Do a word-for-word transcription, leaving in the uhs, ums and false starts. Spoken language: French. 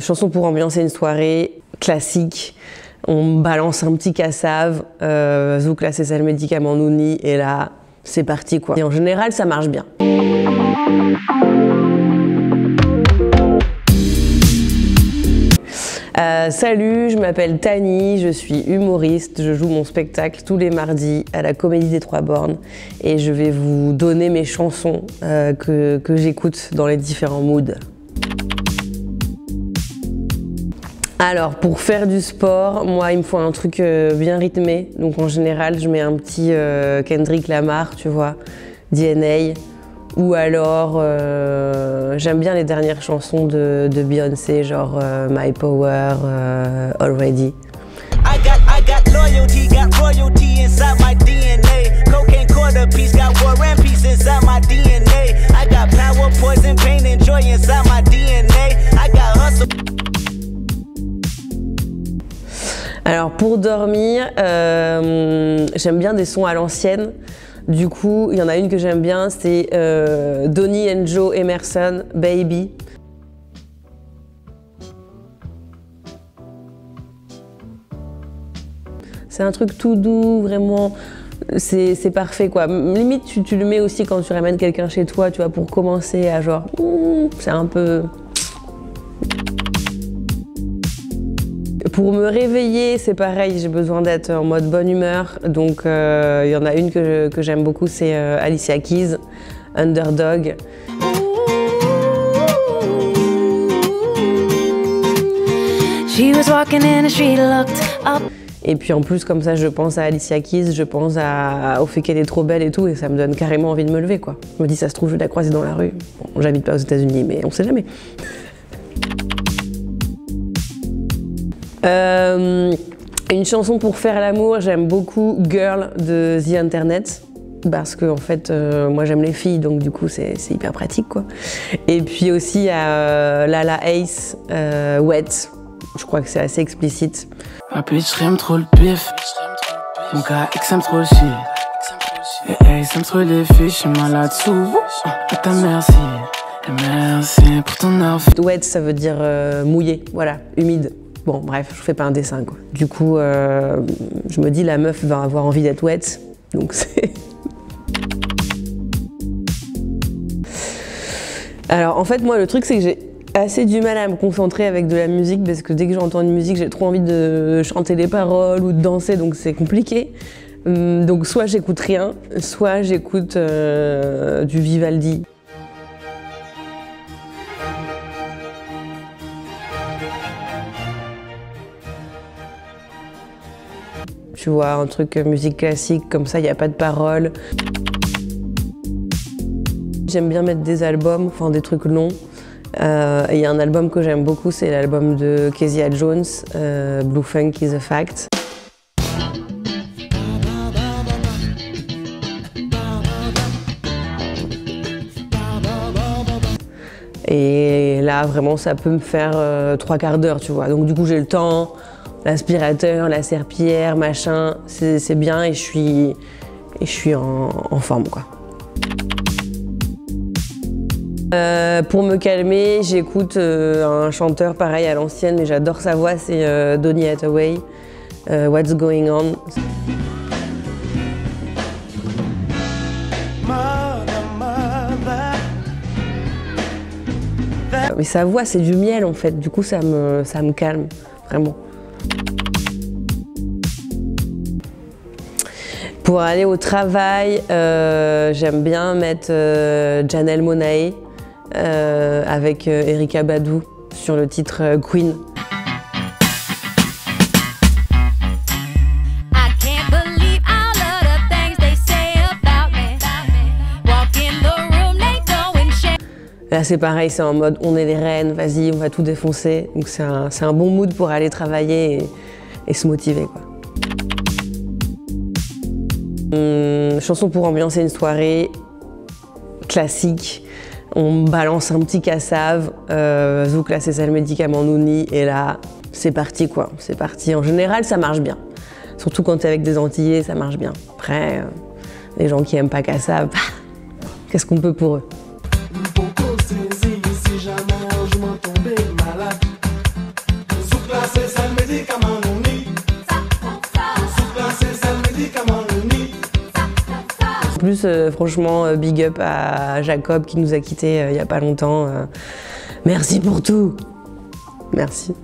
Chanson pour ambiancer une soirée classique. On balance un petit Kassav, euh, Zouk là c'est ça le médicament Nouni, et là c'est parti quoi. Et en général ça marche bien. Euh, salut, je m'appelle Tani, je suis humoriste, je joue mon spectacle tous les mardis à la Comédie des Trois Bornes et je vais vous donner mes chansons euh, que, que j'écoute dans les différents moods. Alors, pour faire du sport, moi, il me faut un truc euh, bien rythmé. Donc, en général, je mets un petit euh, Kendrick Lamar, tu vois, D N A. Ou alors, euh, j'aime bien les dernières chansons de, de Beyoncé, genre euh, My Power, euh, Already. I got, I got loyalty, got royalty inside my D N A. Cocaine quarter piece, got war and peace inside my D N A. I got power, poison, pain, and joy inside my D N A. I got hustle. Alors pour dormir, euh, j'aime bien des sons à l'ancienne. Du coup, il y en a une que j'aime bien, c'est euh, Donny and Joe Emerson, Baby. C'est un truc tout doux, vraiment, c'est parfait quoi. Limite, tu, tu le mets aussi quand tu ramènes quelqu'un chez toi, tu vois, pour commencer à genre, mm, c'est un peu... Pour me réveiller, c'est pareil, j'ai besoin d'être en mode bonne humeur. Donc, euh, il y en a une que j'aime beaucoup, c'est euh, Alicia Keys, Underdog. Et puis en plus, comme ça, je pense à Alicia Keys, je pense à, au fait qu'elle est trop belle et tout, et ça me donne carrément envie de me lever, quoi. Je me dis, ça se trouve, je vais la croiser dans la rue. Bon, j'habite pas aux États-Unis, mais on sait jamais. Euh, une chanson pour faire l'amour, j'aime beaucoup Girl de The Internet parce que en fait euh, moi j'aime les filles donc du coup c'est hyper pratique quoi. Et puis aussi euh, Lala &ce, euh, Wet, je crois que c'est assez explicite. Ma bitch j'aime trop le pif, mon gars X aime trop le shit, et Ace aime trop les filles, je suis malade sous, à ta merci. Merci pour ton offre. Wet ça veut dire euh, mouillé, voilà, humide. Bon, bref, je fais pas un dessin, quoi. Du coup, euh, je me dis, la meuf va avoir envie d'être wet, donc c'est... Alors, en fait, moi, le truc, c'est que j'ai assez du mal à me concentrer avec de la musique, parce que dès que j'entends une musique, j'ai trop envie de chanter les paroles ou de danser, donc c'est compliqué. Donc, soit j'écoute rien, soit j'écoute euh, du Vivaldi. Tu vois, un truc musique classique, comme ça, il n'y a pas de paroles. J'aime bien mettre des albums, enfin des trucs longs. Il euh, y a un album que j'aime beaucoup, c'est l'album de Keziah Jones, euh, Blue Funk is a Fact. Et là, vraiment, ça peut me faire euh, trois quarts d'heure, tu vois. Donc du coup, j'ai le temps. L'aspirateur, la serpillière, machin, c'est bien et je suis, et je suis en, en forme quoi. Euh, pour me calmer, j'écoute euh, un chanteur pareil à l'ancienne et j'adore sa voix, c'est euh, Donny Hathaway, euh, What's Going On. Mais sa voix c'est du miel en fait, du coup ça me, ça me calme vraiment. Pour aller au travail, euh, j'aime bien mettre euh, Janelle Monae euh, avec euh, Erykah Badu sur le titre euh, Queen. Là c'est pareil, c'est en mode on est les reines, vas-y on va tout défoncer. Donc c'est un, un bon mood pour aller travailler et, et se motiver quoi. Hum, chanson pour ambiancer une soirée classique. On balance un petit Kassav, euh, Zouk là c'est ça le médicament Nouni, et là c'est parti quoi, c'est parti. En général ça marche bien, surtout quand t'es avec des Antillais ça marche bien. Après euh, les gens qui aiment pas Kassav, qu'est-ce qu'on peut pour eux? Pourquoi c'est ici, si jamais je m'en tombais malade. plus, euh, franchement, euh, big up à Jacob qui nous a quittés euh, il n'y a pas longtemps. Euh, merci pour tout. Merci.